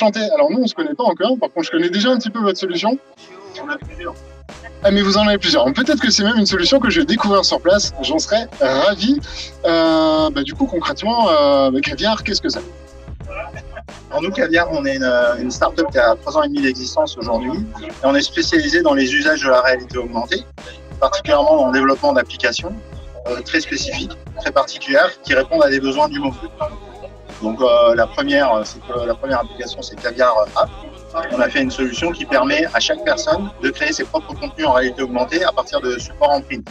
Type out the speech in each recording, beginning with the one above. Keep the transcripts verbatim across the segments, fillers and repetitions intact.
tenter. Alors nous, on se connaît pas encore. Par contre, je connais déjà un petit peu votre solution. Ah, mais vous en avez plusieurs. Peut-être que c'est même une solution que je vais découvrir sur place. J'en serais ravi. Euh, bah, du coup, concrètement, euh, bah, KaviAR, qu'est-ce que c'est? Alors nous, KaviAR, on est une, une start-up qui a trois ans et demi d'existence aujourd'hui. Et on est spécialisé dans les usages de la réalité augmentée, particulièrement dans le développement d'applications euh, très spécifiques, très particulières, qui répondent à des besoins du moment. Donc euh, la, première, c'est que, la première application, c'est KaviAR App. On a fait une solution qui permet à chaque personne de créer ses propres contenus en réalité augmentée à partir de supports en print.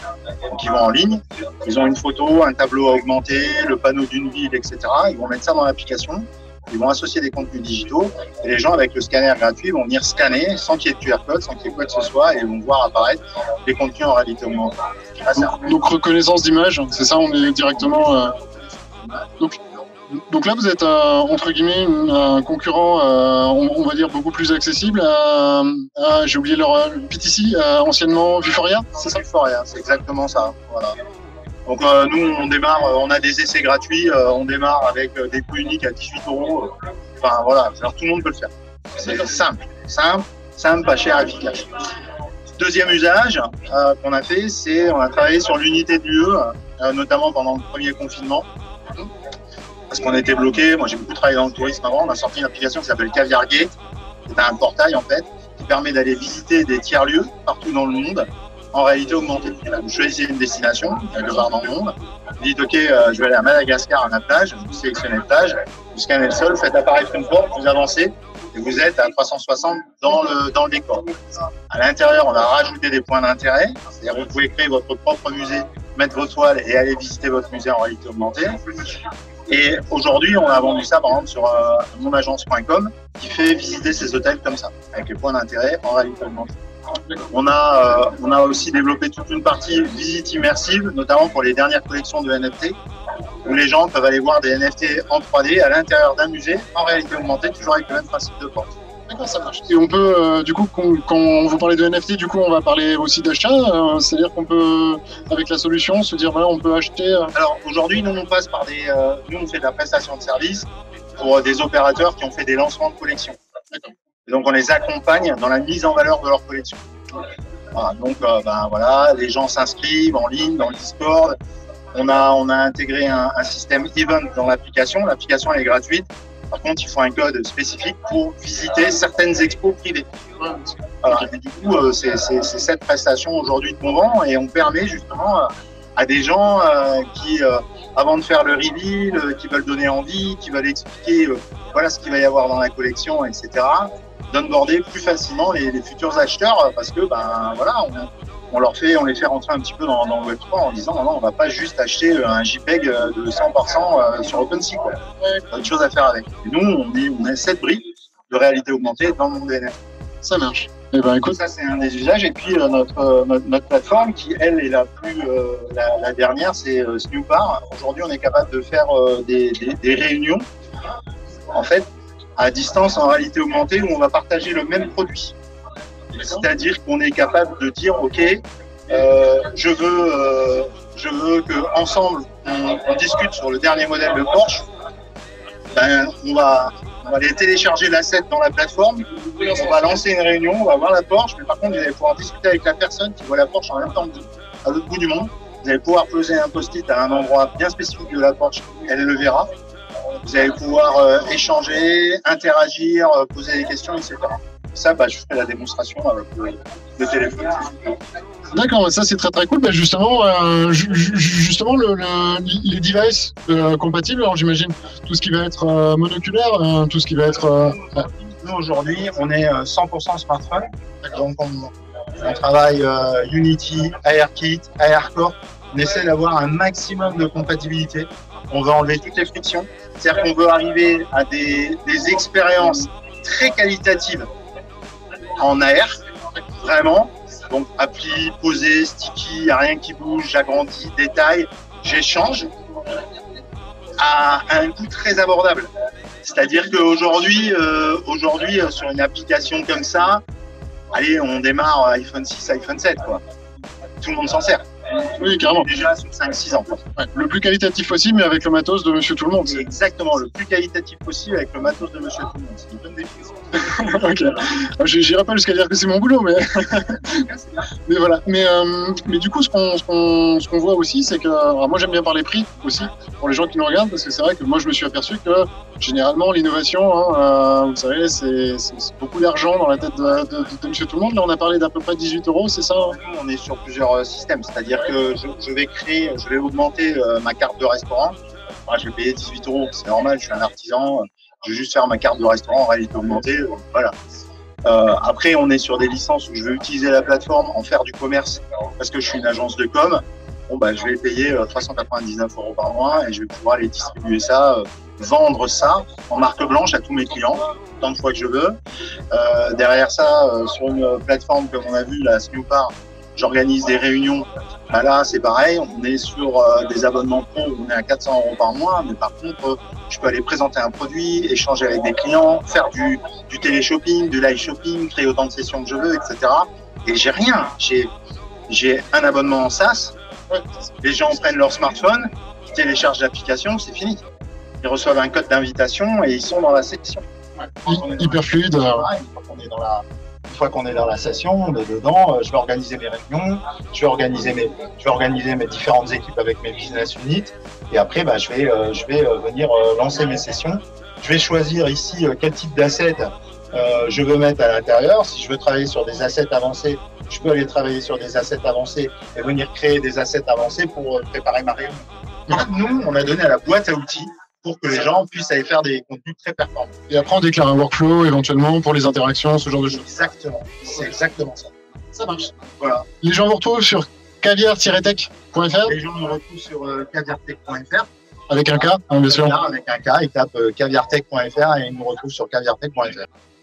Donc ils vont en ligne, ils ont une photo, un tableau à augmenter, le panneau d'une ville, et cetera. Ils vont mettre ça dans l'application. Ils vont associer des contenus digitaux et les gens avec le scanner gratuit vont venir scanner sans qu'il y ait de Q R code, sans qu'il y ait quoi que ce soit et vont voir apparaître des contenus en réalité augmentée. Donc, donc reconnaissance d'image, c'est ça, on est directement... Euh... Donc, donc là vous êtes euh, entre guillemets un concurrent, euh, on, on va dire beaucoup plus accessible à, à j'ai oublié leur euh, P T C, euh, anciennement Vuforia, c'est ça? Vuforia, c'est exactement ça, voilà. Donc euh, nous, on démarre, euh, on a des essais gratuits, euh, on démarre avec euh, des coûts uniques à dix-huit euros. Euh, enfin voilà, alors tout le monde peut le faire. C'est simple, simple, simple, pas cher, efficace. Deuxième usage euh, qu'on a fait, c'est on a travaillé sur l'unité de l'U E, euh, notamment pendant le premier confinement, parce qu'on était bloqué. Moi, j'ai beaucoup travaillé dans le tourisme avant. On a sorti une application qui s'appelle KaviAR Gate, qui est un portail en fait, qui permet d'aller visiter des tiers-lieux partout dans le monde. En réalité augmentée. Vous choisissez une destination, quelque part dans le monde, vous dites ok, euh, je vais aller à Madagascar à la plage, vous sélectionnez la plage, vous scannez le sol, vous faites apparaître une porte, vous avancez et vous êtes à trois cent soixante dans le, dans le décor. À l'intérieur, on va rajouter des points d'intérêt, c'est-à-dire vous pouvez créer votre propre musée, mettre vos toiles et aller visiter votre musée en réalité augmentée. Et aujourd'hui, on a vendu ça par exemple sur euh, mon agence point com qui fait visiter ces hôtels comme ça, avec les points d'intérêt en réalité augmentée. On a, euh, on a aussi développé toute une partie visite immersive, notamment pour les dernières collections de N F T, où les gens peuvent aller voir des N F T en trois D à l'intérieur d'un musée, en réalité augmentée, toujours avec le même principe de porte. D'accord, ça marche. Et on peut, euh, du coup, quand vous parlez de N F T, du coup, on va parler aussi d'achat, euh, c'est-à-dire qu'on peut, avec la solution, se dire, voilà, on peut acheter... Euh... Alors, aujourd'hui, nous, on passe par des... Euh, nous, on fait de la prestation de service pour des opérateurs qui ont fait des lancements de collections. D'accord. Et donc, on les accompagne dans la mise en valeur de leur collection. Voilà, donc, euh, ben, voilà, les gens s'inscrivent en ligne, dans le Discord. On a, on a intégré un, un système event dans l'application. L'application, elle est gratuite. Par contre, il faut un code spécifique pour visiter certaines expos privées. Voilà, et du coup, euh, c'est, c'est, c'est cette prestation aujourd'hui qu'on vend et on permet justement euh, à des gens euh, qui, euh, avant de faire le reveal, euh, qui veulent donner envie, qui veulent expliquer euh, voilà ce qu'il va y avoir dans la collection, et cetera, d'onboarder plus facilement les, les futurs acheteurs parce que ben voilà on, on leur fait on les fait rentrer un petit peu dans, dans le web trois en disant non, non on va pas juste acheter un JPEG de cent pour cent sur OpenSea quoi, il y a autre chose à faire avec. Et nous on est on a cette brique de réalité augmentée dans le monde des N F T. Ça marche. Et ben écoute, ça c'est un des usages et puis euh, notre, euh, notre notre plateforme qui elle est la plus euh, la, la dernière c'est euh, Snoop Bar. Aujourd'hui on est capable de faire euh, des, des des réunions en fait à distance en réalité augmentée où on va partager le même produit. C'est-à-dire qu'on est capable de dire ok, euh, je veux, euh, je veux qu'ensemble on, on discute sur le dernier modèle de Porsche. Ben, on va, on va aller télécharger l'asset dans la plateforme, on va lancer une réunion, on va voir la Porsche, mais par contre vous allez pouvoir discuter avec la personne qui voit la Porsche en même temps à l'autre bout du monde. Vous allez pouvoir poser un post-it à un endroit bien spécifique de la Porsche, elle le verra. Vous allez pouvoir euh, échanger, interagir, euh, poser des questions, et cetera. Ça, bah, je fais la démonstration avec le, le téléphone. D'accord, ça c'est très très cool. Bah, justement, euh, ju justement le, le, les devices euh, compatibles, alors j'imagine tout ce qui va être euh, monoculaire, euh, tout ce qui va être... Euh... Nous aujourd'hui, on est euh, cent pour cent smartphone. Donc on, on travaille euh, Unity, AirKit, ARCore. On essaie d'avoir un maximum de compatibilité. On veut enlever toutes les frictions. C'est-à-dire qu'on veut arriver à des, des expériences très qualitatives en A R, vraiment. Donc, appli, posé, sticky, il n'y a rien qui bouge, j'agrandis, détaille, j'échange à un coût très abordable. C'est-à-dire qu'aujourd'hui, euh, aujourd'hui, sur une application comme ça, allez, on démarre iPhone six, iPhone sept, quoi. Tout le monde s'en sert. Oui, carrément. Déjà sur cinq six ans. Ouais. Le plus qualitatif possible, mais avec le matos de Monsieur Tout-le-Monde. Exactement, le plus qualitatif possible avec le matos de Monsieur Tout-le-Monde. C'est une bonne définition. Ok. J'irai pas jusqu'à dire que c'est mon boulot, mais... mais voilà. Mais, euh, mais du coup, ce qu'on ce qu'on, ce qu'on voit aussi, c'est que... Alors moi, j'aime bien parler prix aussi, pour les gens qui nous regardent, parce que c'est vrai que moi, je me suis aperçu que, généralement, l'innovation, hein, euh, vous savez, c'est beaucoup d'argent dans la tête de, de, de, de Monsieur Tout-le-Monde. Là, on a parlé d'à peu près dix-huit euros, c'est ça? On est sur plusieurs euh, systèmes, c'est-à-dire que je, je vais créer, je vais augmenter euh, ma carte de restaurant. Enfin, je vais payer dix-huit euros, c'est normal, je suis un artisan, je vais juste faire ma carte de restaurant en réalité augmentée, voilà. Euh, après, on est sur des licences où je vais utiliser la plateforme, en faire du commerce, parce que je suis une agence de com. Bon, bah, je vais payer euh, trois cent quatre-vingt-dix-neuf euros par mois et je vais pouvoir aller distribuer ça, euh, vendre ça en marque blanche à tous mes clients, tant de fois que je veux. Euh, derrière ça, euh, sur une plateforme comme on a vu, la Snoop Bar, j'organise des réunions. Bah là, c'est pareil, on est sur euh, des abonnements pro, on est à quatre cents euros par mois, mais par contre, euh, je peux aller présenter un produit, échanger avec des clients, faire du, du télé-shopping, du live-shopping, créer autant de sessions que je veux, et cetera. Et j'ai rien, j'ai un abonnement en SaaS. Les gens prennent leur smartphone, ils téléchargent l'application, c'est fini. Ils reçoivent un code d'invitation et ils sont dans la session. Hyper fluide. Une fois qu'on est dans la session, on est dedans, je vais organiser mes réunions, je vais organiser mes, je vais organiser mes différentes équipes avec mes business units. Et après, bah, je vais, euh, je vais euh, venir euh, lancer mes sessions. Je vais choisir ici euh, quel type d'asset euh, je veux mettre à l'intérieur. Si je veux travailler sur des assets avancés, je peux aller travailler sur des assets avancés et venir créer des assets avancés pour préparer ma réunion. Nous, on a donné à la boîte à outils pour que les gens puissent aller faire des contenus très performants. Et après, on déclare un workflow éventuellement pour les interactions, ce genre de choses. Exactement, c'est exactement ça. Ça marche. Voilà. Les gens vous retrouvent sur caviar tech point F R. Les gens nous retrouvent sur euh, caviar tech point F R. Avec un K, hein, bien sûr. Avec un K, ils tapent euh, caviar tech point F R et ils nous retrouvent sur caviar tech point F R.